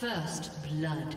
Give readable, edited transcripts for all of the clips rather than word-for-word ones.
First blood.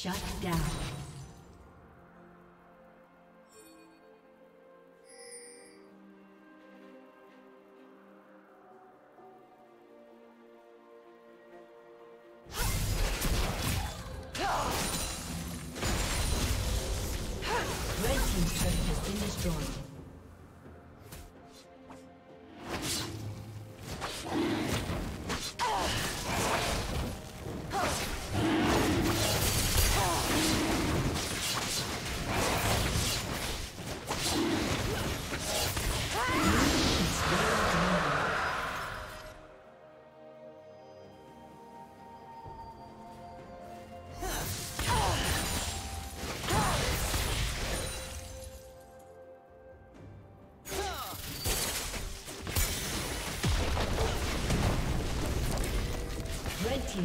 Shut down. Red team's turret has been destroyed.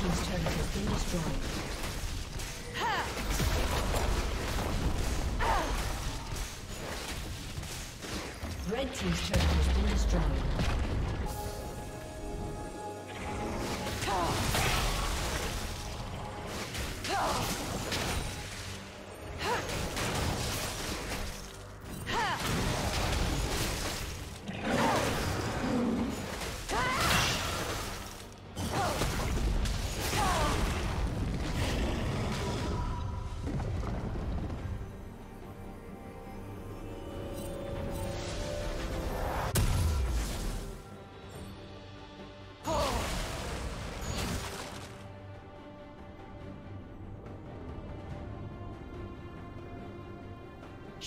Team's turret has been destroyed.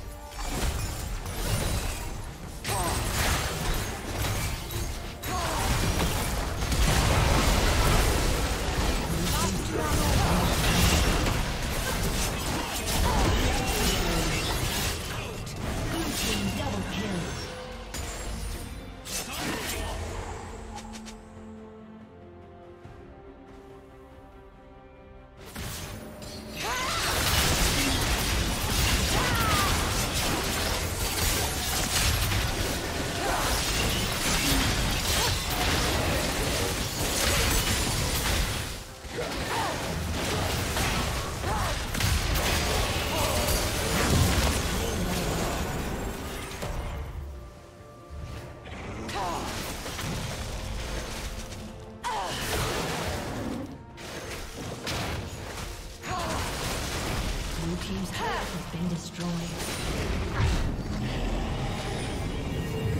Red team's turret has been destroyed.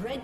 Red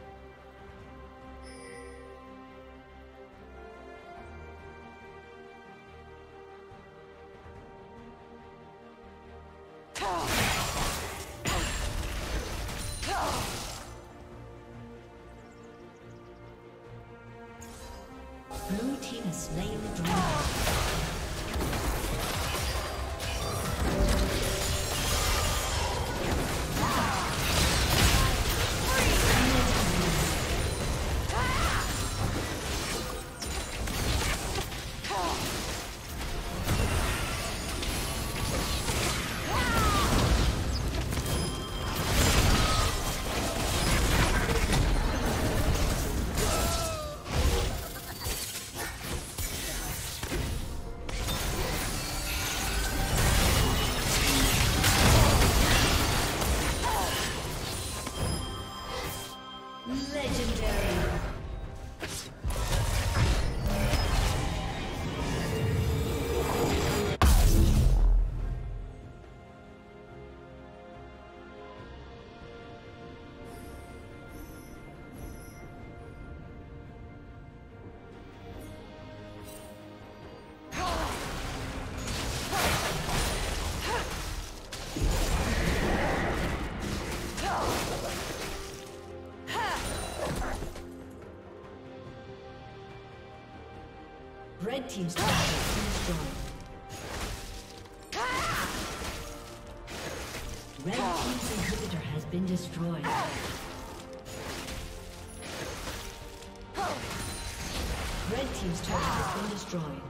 turret has been destroyed. Red team's inhibitor has been destroyed. Red team's turret has been destroyed.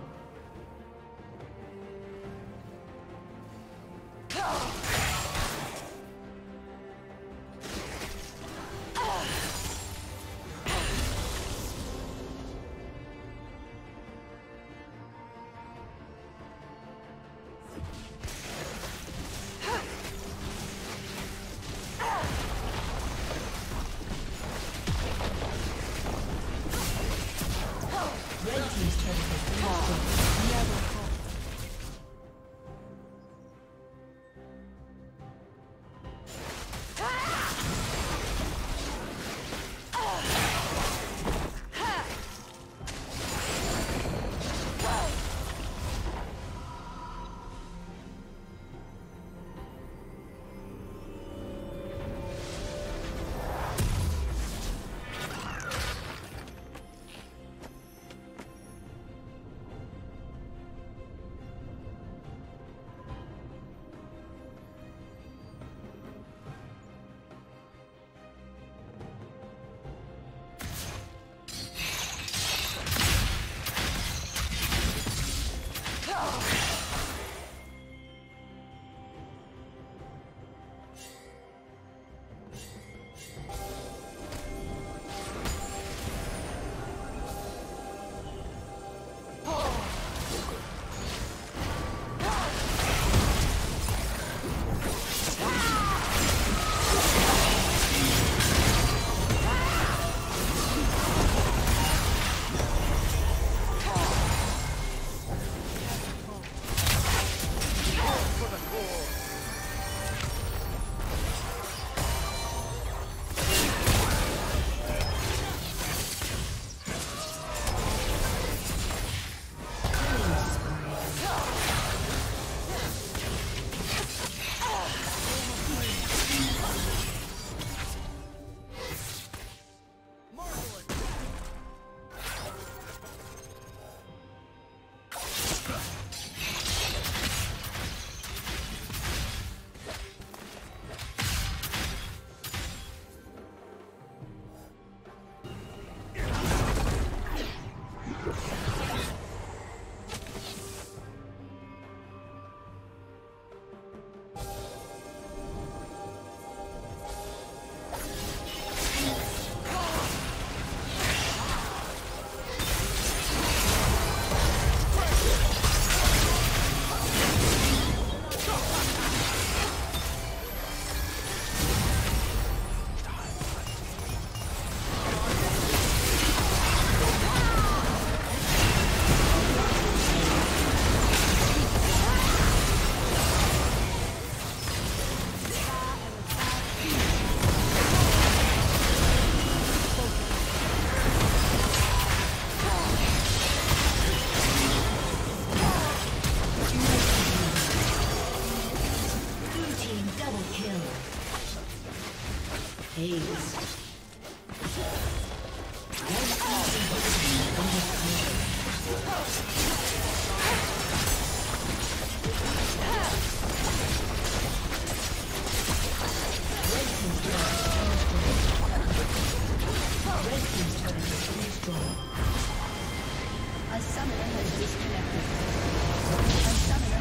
A summoner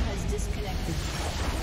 has disconnected.